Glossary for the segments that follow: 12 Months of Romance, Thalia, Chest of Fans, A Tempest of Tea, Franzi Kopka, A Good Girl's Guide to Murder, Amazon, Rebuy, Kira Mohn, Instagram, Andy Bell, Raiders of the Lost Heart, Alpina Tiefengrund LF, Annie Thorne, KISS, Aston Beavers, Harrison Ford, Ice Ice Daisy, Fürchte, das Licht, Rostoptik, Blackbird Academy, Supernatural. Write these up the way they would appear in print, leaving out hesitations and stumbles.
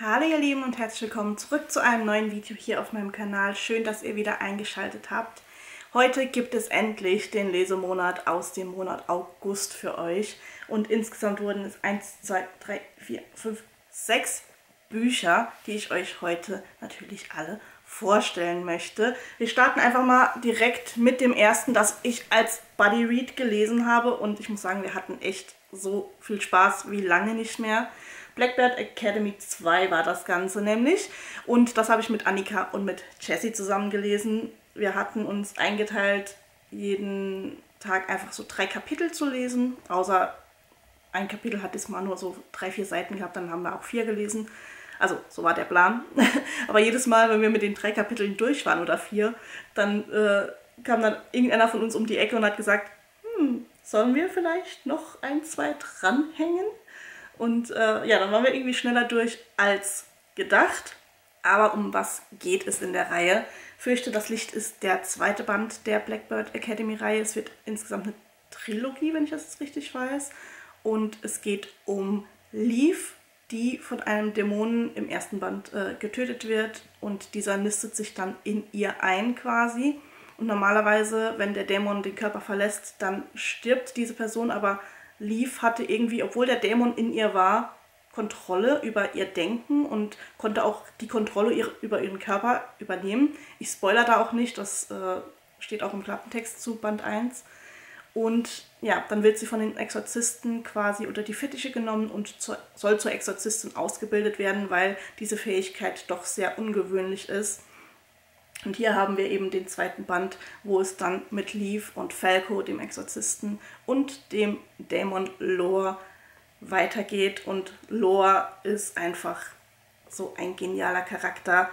Hallo ihr Lieben und herzlich willkommen zurück zu einem neuen Video hier auf meinem Kanal. Schön, dass ihr wieder eingeschaltet habt. Heute gibt es endlich den Lesemonat aus dem Monat August für euch. Und insgesamt wurden es 1, 2, 3, 4, 5, 6 Bücher, die ich euch heute natürlich alle vorstellen möchte. Wir starten einfach mal direkt mit dem ersten, das ich als Buddy Read gelesen habe. Und ich muss sagen, wir hatten echt so viel Spaß wie lange nicht mehr. Blackbird Academy 2 war das Ganze nämlich, und das habe ich mit Annika und mit Jessie zusammen gelesen. Wir hatten uns eingeteilt, jeden Tag einfach so 3 Kapitel zu lesen, außer ein Kapitel hat diesmal nur so 3, 4 Seiten gehabt, dann haben wir auch 4 gelesen. Also so war der Plan, aber jedes Mal, wenn wir mit den 3 Kapiteln durch waren oder 4, dann kam dann irgendeiner von uns um die Ecke und hat gesagt, sollen wir vielleicht noch 1, 2 dranhängen? Und ja, dann waren wir irgendwie schneller durch als gedacht. Aber um was geht es in der Reihe? Fürchte, das Licht ist der zweite Band der Blackbird Academy-Reihe. Es wird insgesamt eine Trilogie, wenn ich das richtig weiß. Und es geht um Leaf, die von einem Dämonen im ersten Band getötet wird. Und dieser nistet sich dann in ihr ein quasi. Und normalerweise, wenn der Dämon den Körper verlässt, dann stirbt diese Person, aber Leaf hatte irgendwie, obwohl der Dämon in ihr war, Kontrolle über ihr Denken und konnte auch die Kontrolle über ihren Körper übernehmen. Ich spoilere da auch nicht, das steht auch im Klappentext zu Band 1. Und ja, dann wird sie von den Exorzisten quasi unter die Fittiche genommen und soll zur Exorzistin ausgebildet werden, weil diese Fähigkeit doch sehr ungewöhnlich ist. Und hier haben wir eben den zweiten Band, wo es dann mit Leaf und Falco, dem Exorzisten, und dem Dämon Lore weitergeht. Und Lore ist einfach so ein genialer Charakter.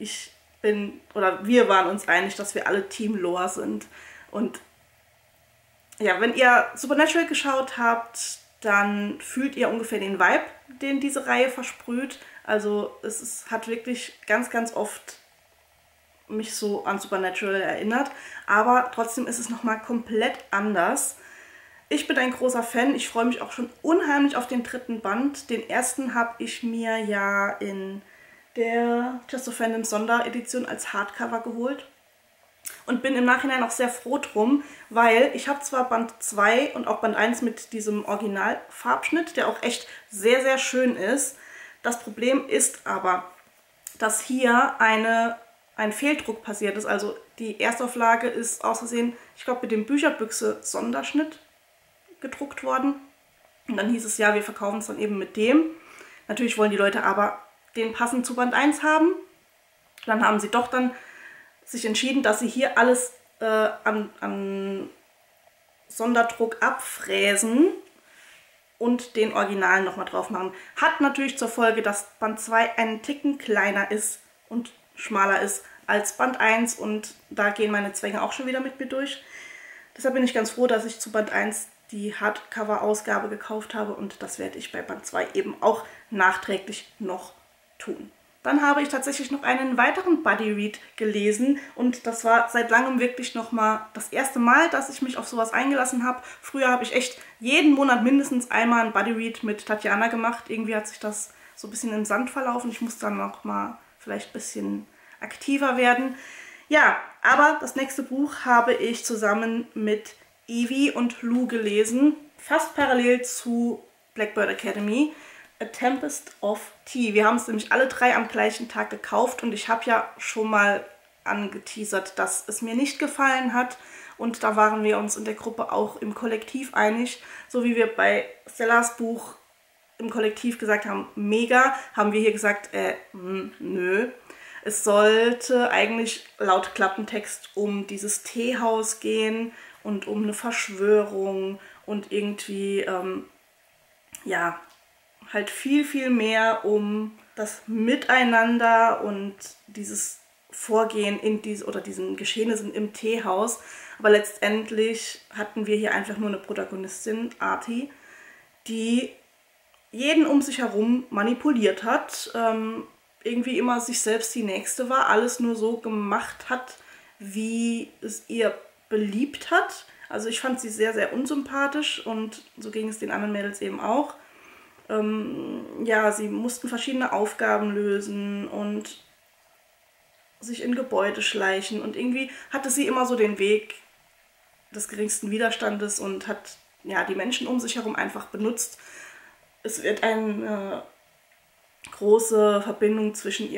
Wir waren uns einig, dass wir alle Team Lore sind. Und ja, wenn ihr Supernatural geschaut habt, dann fühlt ihr ungefähr den Vibe, den diese Reihe versprüht. Also hat wirklich ganz, ganz oft mich so an Supernatural erinnert, aber trotzdem ist es nochmal komplett anders. Ich bin ein großer Fan, ich freue mich auch schon unheimlich auf den 3. Band. Den 1. habe ich mir ja in der Chest of Fans Sonderedition als Hardcover geholt und bin im Nachhinein auch sehr froh drum, weil ich habe zwar Band 2 und auch Band 1 mit diesem Originalfarbschnitt, der auch echt sehr, sehr schön ist. Das Problem ist aber, dass hier ein Fehldruck passiert ist. Also die Erstauflage ist aus Versehen, ich glaube, mit dem Bücherbüchse Sonderschnitt gedruckt worden. Und dann hieß es, ja, wir verkaufen es dann eben mit dem. Natürlich wollen die Leute aber den passend zu Band 1 haben. Dann haben sie doch dann sich entschieden, dass sie hier alles an Sonderdruck abfräsen und den Originalen nochmal drauf machen. Hat natürlich zur Folge, dass Band 2 einen Ticken kleiner ist und schmaler ist als Band 1, und da gehen meine Zwänge auch schon wieder mit mir durch. Deshalb bin ich ganz froh, dass ich zu Band 1 die Hardcover-Ausgabe gekauft habe, und das werde ich bei Band 2 eben auch nachträglich noch tun. Dann habe ich tatsächlich noch einen weiteren Buddy Read gelesen, und das war seit langem wirklich nochmal das erste Mal, dass ich mich auf sowas eingelassen habe. Früher habe ich echt jeden Monat mindestens einmal einen Buddy Read mit Tatjana gemacht. Irgendwie hat sich das so ein bisschen im Sand verlaufen. Ich muss dann nochmal vielleicht ein bisschen aktiver werden. Ja, aber das nächste Buch habe ich zusammen mit Evie und Lou gelesen, fast parallel zu Blackbird Academy, A Tempest of Tea. Wir haben es nämlich alle 3 am gleichen Tag gekauft, und ich habe ja schon mal angeteasert, dass es mir nicht gefallen hat, und da waren wir uns in der Gruppe auch im Kollektiv einig, so wie wir bei Stellas Buch im Kollektiv gesagt haben, mega, haben wir hier gesagt, nö. Es sollte eigentlich laut Klappentext um dieses Teehaus gehen und um eine Verschwörung und irgendwie, ja, halt viel, viel mehr um das Miteinander und dieses Vorgehen in diesen Geschehnissen im Teehaus. Aber letztendlich hatten wir hier einfach nur eine Protagonistin, Artie, die jeden um sich herum manipuliert hat, irgendwie immer sich selbst die Nächste war, alles nur so gemacht hat, wie es ihr beliebt hat. Also ich fand sie sehr, sehr unsympathisch, und so ging es den anderen Mädels eben auch. Ja, sie mussten verschiedene Aufgaben lösen und sich in Gebäude schleichen. Und irgendwie hatte sie immer so den Weg des geringsten Widerstandes und hat ja, die Menschen um sich herum einfach benutzt. Es wird eine große Verbindung zwischen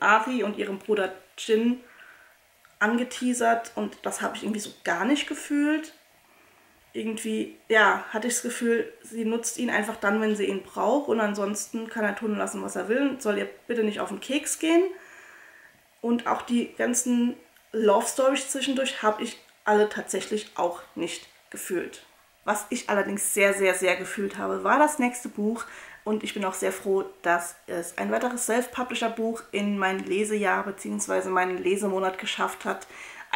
Ari und ihrem Bruder Jin angeteasert und das habe ich irgendwie so gar nicht gefühlt. Irgendwie, ja, hatte ich das Gefühl, sie nutzt ihn einfach dann, wenn sie ihn braucht und ansonsten kann er tun lassen, was er will und soll ihr bitte nicht auf den Keks gehen. Und auch die ganzen Love Stories zwischendurch habe ich alle tatsächlich auch nicht gefühlt. Was ich allerdings sehr, sehr, sehr gefühlt habe, war das nächste Buch und ich bin auch sehr froh, dass es ein weiteres Self-Publisher-Buch in mein Lesejahr bzw. meinen Lesemonat geschafft hat.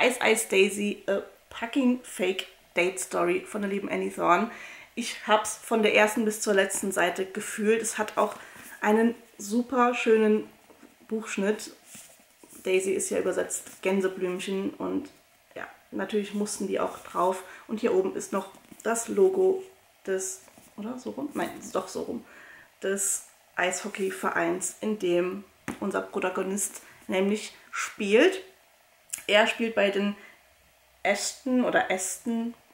Ice Ice Daisy, a Packing Fake Date Story von der lieben Annie Thorne. Ich habe es von der ersten bis zur letzten Seite gefühlt. Es hat auch einen super schönen Buchschnitt. Daisy ist ja übersetzt Gänseblümchen und ja, natürlich mussten die auch drauf. Und hier oben ist noch das Logo des, oder so rum? Nein, ist doch so rum. Des Eishockeyvereins, in dem unser Protagonist nämlich spielt. Er spielt bei den Aston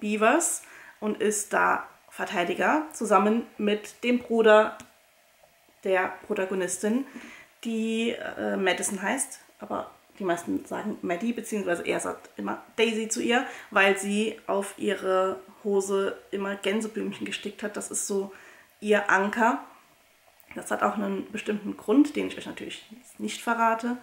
Beavers und ist da Verteidiger, zusammen mit dem Bruder der Protagonistin, die Madison heißt, aber die meisten sagen Maddie, beziehungsweise er sagt immer Daisy zu ihr, weil sie auf ihre Hose immer Gänseblümchen gestickt hat. Das ist so ihr Anker. Das hat auch einen bestimmten Grund, den ich euch natürlich nicht verrate.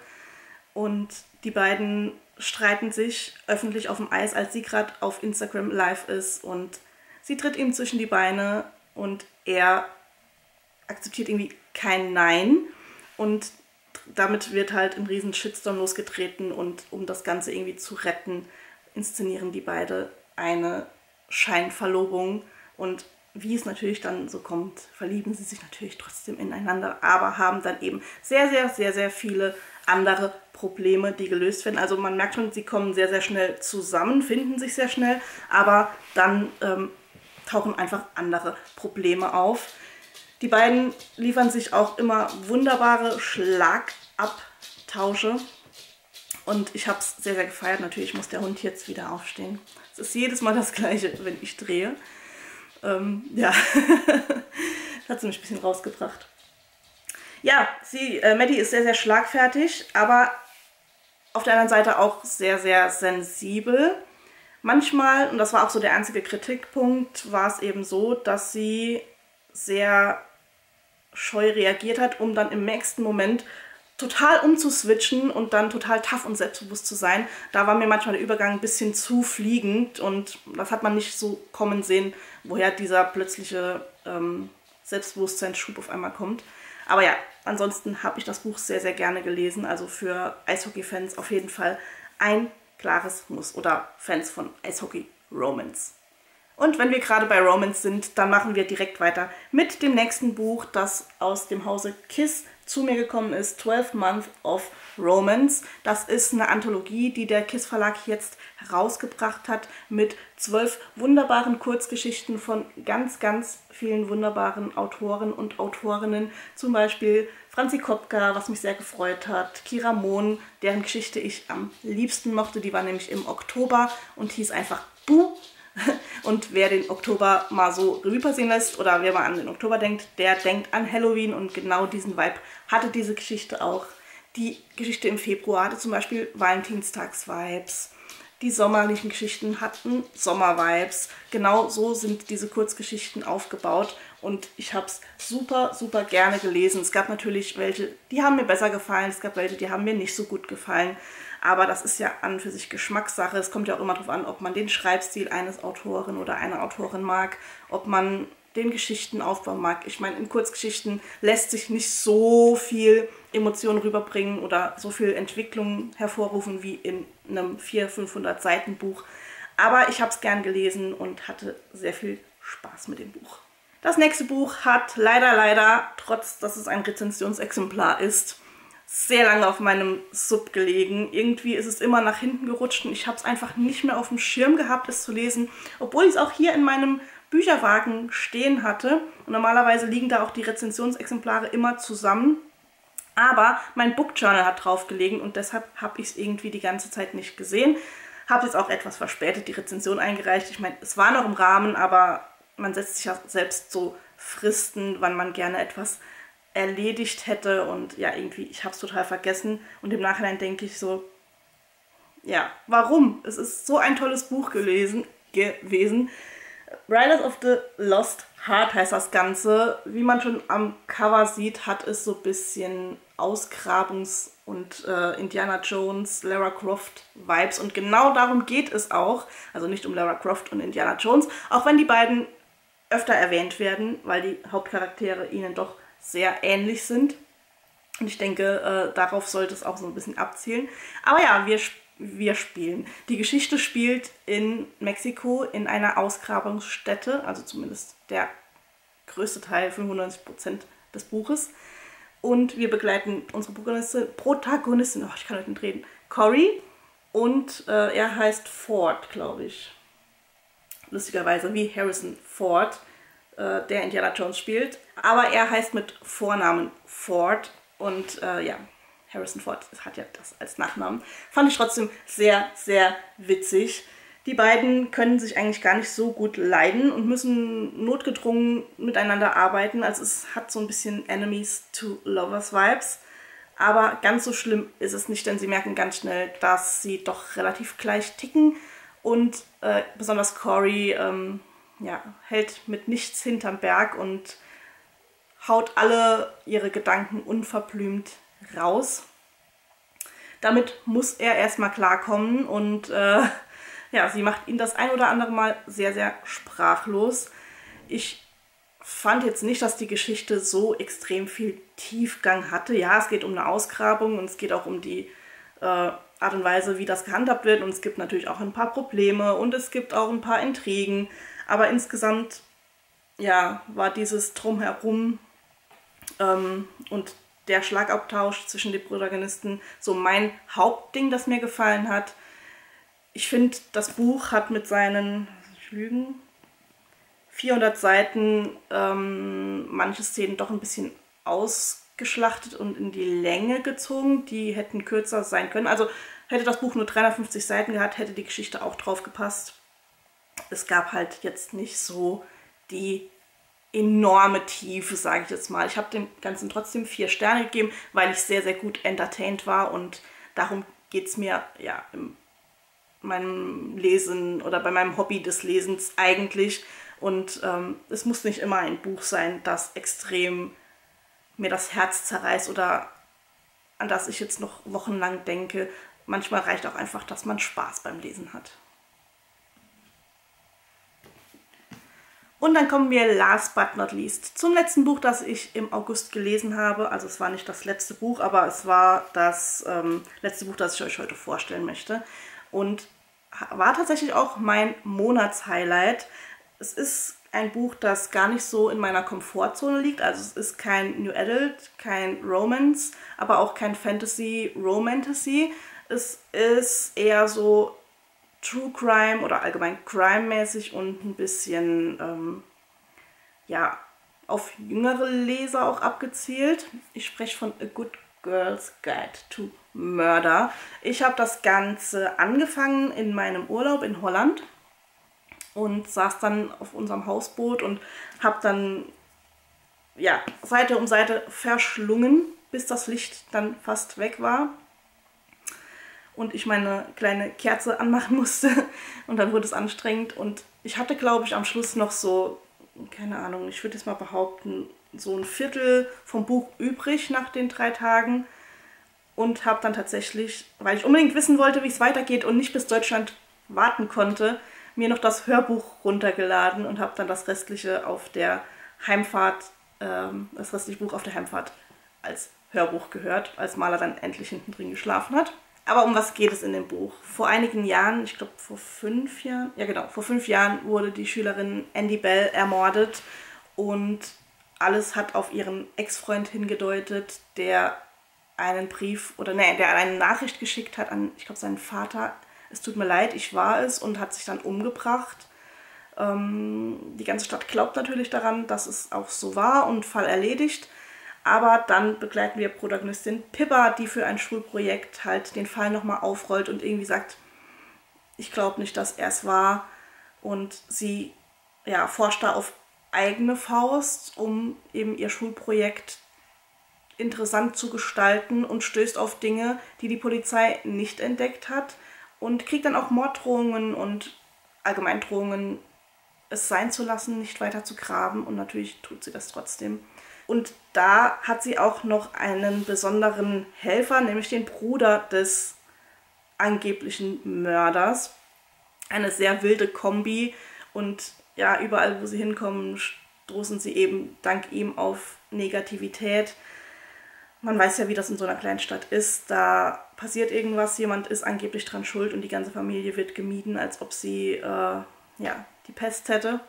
Und die beiden streiten sich öffentlich auf dem Eis, als sie gerade auf Instagram live ist und sie tritt ihm zwischen die Beine und er akzeptiert irgendwie kein Nein und damit wird halt ein riesen Shitstorm losgetreten und um das Ganze irgendwie zu retten, inszenieren die beiden eine Scheinverlobung und wie es natürlich dann so kommt, verlieben sie sich natürlich trotzdem ineinander, aber haben dann eben sehr, sehr, sehr, sehr viele andere Probleme, die gelöst werden. Also man merkt schon, sie kommen sehr, sehr schnell zusammen, finden sich sehr schnell, aber dann tauchen einfach andere Probleme auf. Die beiden liefern sich auch immer wunderbare Schlagabtausche und ich habe es sehr, sehr gefeiert. Natürlich muss der Hund jetzt wieder aufstehen. Es ist jedes Mal das Gleiche, wenn ich drehe. Ja, das hat sie mich ein bisschen rausgebracht. Ja, Maddie ist sehr, sehr schlagfertig, aber auf der anderen Seite auch sehr, sehr sensibel. Manchmal, und das war auch so der einzige Kritikpunkt, war es eben so, dass sie sehr scheu reagiert hat, um dann im nächsten Moment total umzuswitchen und dann total tough und selbstbewusst zu sein. Da war mir manchmal der Übergang ein bisschen zu fliegend und das hat man nicht so kommen sehen, woher dieser plötzliche Selbstbewusstseinsschub auf einmal kommt. Aber ja, ansonsten habe ich das Buch sehr, sehr gerne gelesen. Also für Eishockey-Fans auf jeden Fall ein klares Muss oder Fans von Eishockey-Romance. Und wenn wir gerade bei Romance sind, dann machen wir direkt weiter mit dem nächsten Buch, das aus dem Hause KISS zu mir gekommen ist, 12 Months of Romance. Das ist eine Anthologie, die der KISS Verlag jetzt herausgebracht hat mit 12 wunderbaren Kurzgeschichten von ganz, ganz vielen wunderbaren Autoren und Autorinnen. Zum Beispiel Franzi Kopka, was mich sehr gefreut hat, Kira Mohn, deren Geschichte ich am liebsten mochte. Die war nämlich im Oktober und hieß einfach Buh. Und wer den Oktober mal so Revue passieren lässt oder wer mal an den Oktober denkt, der denkt an Halloween und genau diesen Vibe hatte diese Geschichte auch. Die Geschichte im Februar hatte zum Beispiel Valentinstags-Vibes. Die sommerlichen Geschichten hatten Sommer-Vibes. Genau so sind diese Kurzgeschichten aufgebaut und ich habe es super, super gerne gelesen. Es gab natürlich welche, die haben mir besser gefallen, es gab welche, die haben mir nicht so gut gefallen. Aber das ist ja an und für sich Geschmackssache. Es kommt ja auch immer darauf an, ob man den Schreibstil eines Autoren oder einer Autorin mag, ob man den Geschichtenaufbau mag. Ich meine, in Kurzgeschichten lässt sich nicht so viel Emotion rüberbringen oder so viel Entwicklung hervorrufen wie in einem 400-500 Seiten Buch. Aber ich habe es gern gelesen und hatte sehr viel Spaß mit dem Buch. Das nächste Buch hat leider, trotz dass es ein Rezensionsexemplar ist, sehr lange auf meinem Sub gelegen. Irgendwie ist es immer nach hinten gerutscht und ich habe es einfach nicht mehr auf dem Schirm gehabt, es zu lesen, obwohl ich es auch hier in meinem Bücherwagen stehen hatte. Und normalerweise liegen da auch die Rezensionsexemplare immer zusammen. Aber mein Book Journal hat drauf gelegen und deshalb habe ich es irgendwie die ganze Zeit nicht gesehen. Habe jetzt auch etwas verspätet die Rezension eingereicht. Ich meine, es war noch im Rahmen, aber man setzt sich ja selbst so Fristen, wann man gerne etwas erledigt hätte. Und ja, irgendwie, ich habe es total vergessen. Und im Nachhinein denke ich so, ja, warum? Es ist so ein tolles Buch gewesen. Raiders of the Lost Heart heißt das Ganze. Wie man schon am Cover sieht, hat es so ein bisschen Ausgrabungs- und Indiana Jones, Lara Croft Vibes. Und genau darum geht es auch. Also nicht um Lara Croft und Indiana Jones, auch wenn die beiden öfter erwähnt werden, weil die Hauptcharaktere ihnen doch sehr ähnlich sind. Und ich denke, darauf sollte es auch so ein bisschen abzielen. Aber ja, wir spielen. Die Geschichte spielt in Mexiko in einer Ausgrabungsstätte, also zumindest der größte Teil, 95% des Buches. Und wir begleiten unsere Protagonistin, oh, ich kann heute nicht reden, Cory. Und er heißt Ford, glaube ich. Lustigerweise wie Harrison Ford, der Indiana Jones spielt. Aber er heißt mit Vornamen Ford und ja, Harrison Ford hat ja das als Nachnamen. Fand ich trotzdem sehr, sehr witzig. Die beiden können sich eigentlich gar nicht so gut leiden und müssen notgedrungen miteinander arbeiten. Also es hat so ein bisschen Enemies to Lovers Vibes. Aber ganz so schlimm ist es nicht, denn sie merken ganz schnell, dass sie doch relativ gleich ticken. Und besonders Cory ja, hält mit nichts hinterm Berg und haut alle ihre Gedanken unverblümt raus. Damit muss er erstmal klarkommen und ja, sie macht ihn das ein oder andere Mal sehr, sehr sprachlos. Ich fand jetzt nicht, dass die Geschichte so extrem viel Tiefgang hatte. Ja, es geht um eine Ausgrabung und es geht auch um die Art und Weise, wie das gehandhabt wird. Und es gibt natürlich auch ein paar Probleme und es gibt auch ein paar Intrigen. Aber insgesamt, ja, war dieses Drumherum und der Schlagabtausch zwischen den Protagonisten so mein Hauptding, das mir gefallen hat. Ich finde, das Buch hat mit seinen 400 Seiten manche Szenen doch ein bisschen ausgeschlachtet und in die Länge gezogen. Die hätten kürzer sein können. Also hätte das Buch nur 350 Seiten gehabt, hätte die Geschichte auch drauf gepasst. Es gab halt jetzt nicht so die enorme Tiefe, sage ich jetzt mal. Ich habe dem Ganzen trotzdem 4 Sterne gegeben, weil ich sehr, sehr gut entertained war und darum geht es mir ja in meinem Lesen oder bei meinem Hobby des Lesens eigentlich. Und es muss nicht immer ein Buch sein, das extrem mir das Herz zerreißt oder an das ich jetzt noch wochenlang denke. Manchmal reicht auch einfach, dass man Spaß beim Lesen hat. Und dann kommen wir last but not least zum letzten Buch, das ich im August gelesen habe. Also es war nicht das letzte Buch, aber es war das letzte Buch, das ich euch heute vorstellen möchte. Und war tatsächlich auch mein Monatshighlight. Es ist ein Buch, das gar nicht so in meiner Komfortzone liegt. Also es ist kein New Adult, kein Romance, aber auch kein Fantasy-Romantasy. Es ist eher so True Crime oder allgemein Crime-mäßig und ein bisschen, ja, auf jüngere Leser auch abgezielt. Ich spreche von A Good Girl's Guide to Murder. Ich habe das Ganze angefangen in meinem Urlaub in Holland und saß dann auf unserem Hausboot und habe dann, ja, Seite um Seite verschlungen, bis das Licht dann fast weg war. Und ich meine kleine Kerze anmachen musste und dann wurde es anstrengend. Und ich hatte, glaube ich, am Schluss noch so, keine Ahnung, ich würde jetzt mal behaupten, so ein Viertel vom Buch übrig nach den 3 Tagen. Und habe dann tatsächlich, weil ich unbedingt wissen wollte, wie es weitergeht und nicht bis Deutschland warten konnte, mir noch das Hörbuch runtergeladen und habe dann das restliche auf der Heimfahrt, das restliche Buch auf der Heimfahrt als Hörbuch gehört, als Maler dann endlich hinten drin geschlafen hat. Aber um was geht es in dem Buch? Vor einigen Jahren, ich glaube vor 5 Jahren, ja genau, vor 5 Jahren wurde die Schülerin Andy Bell ermordet und alles hat auf ihren Ex-Freund hingedeutet, der einen Brief oder nee, der eine Nachricht geschickt hat an, ich glaube, seinen Vater. Es tut mir leid, ich war es und hat sich dann umgebracht. Die ganze Stadt glaubt natürlich daran, dass es auch so war und Fall erledigt. Aber dann begleiten wir Protagonistin Pippa, die für ein Schulprojekt halt den Fall nochmal aufrollt und irgendwie sagt, ich glaube nicht, dass er es war. Und sie forscht da auf eigene Faust, um eben ihr Schulprojekt interessant zu gestalten und stößt auf Dinge, die die Polizei nicht entdeckt hat und kriegt dann auch Morddrohungen und allgemein Drohungen, es sein zu lassen, nicht weiter zu graben, und natürlich tut sie das trotzdem. Und da hat sie auch noch einen besonderen Helfer, nämlich den Bruder des angeblichen Mörders. Eine sehr wilde Kombi und ja, überall wo sie hinkommen, stoßen sie eben dank ihm auf Negativität. Man weiß ja, wie das in so einer kleinen Stadt ist, da passiert irgendwas, jemand ist angeblich dran schuld und die ganze Familie wird gemieden, als ob sie, die Pest hätte.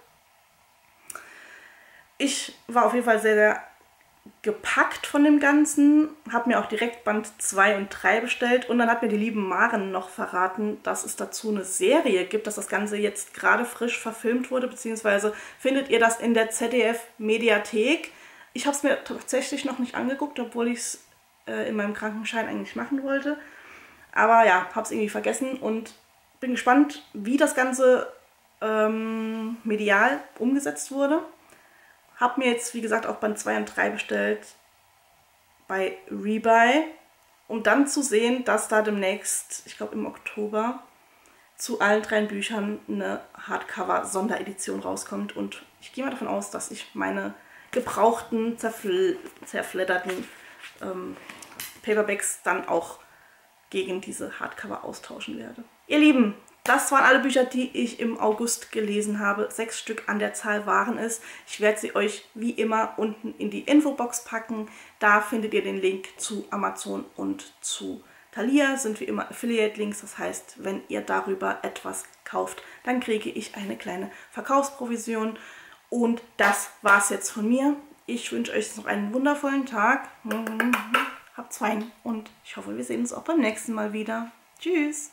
Ich war auf jeden Fall sehr, sehr gepackt von dem Ganzen, habe mir auch direkt Band 2 und 3 bestellt und dann hat mir die lieben Maren noch verraten, dass es dazu eine Serie gibt, dass das Ganze jetzt gerade frisch verfilmt wurde, beziehungsweise findet ihr das in der ZDF-Mediathek. Ich habe es mir tatsächlich noch nicht angeguckt, obwohl ich es in meinem Krankenschein eigentlich machen wollte. Aber ja, habe es irgendwie vergessen und bin gespannt, wie das Ganze medial umgesetzt wurde. Habe mir jetzt, wie gesagt, auch Band 2 und 3 bestellt bei Rebuy, um dann zu sehen, dass da demnächst, ich glaube im Oktober, zu allen 3 Büchern eine Hardcover-Sonderedition rauskommt. Und ich gehe mal davon aus, dass ich meine gebrauchten, zerfledderten Paperbacks dann auch gegen diese Hardcover austauschen werde. Ihr Lieben, das waren alle Bücher, die ich im August gelesen habe. 6 Stück an der Zahl waren es. Ich werde sie euch wie immer unten in die Infobox packen. Da findet ihr den Link zu Amazon und zu Thalia. Sind wie immer Affiliate-Links. Das heißt, wenn ihr darüber etwas kauft, dann kriege ich eine kleine Verkaufsprovision. Und das war's jetzt von mir. Ich wünsche euch noch einen wundervollen Tag. Habt's fein und ich hoffe, wir sehen uns auch beim nächsten Mal wieder. Tschüss!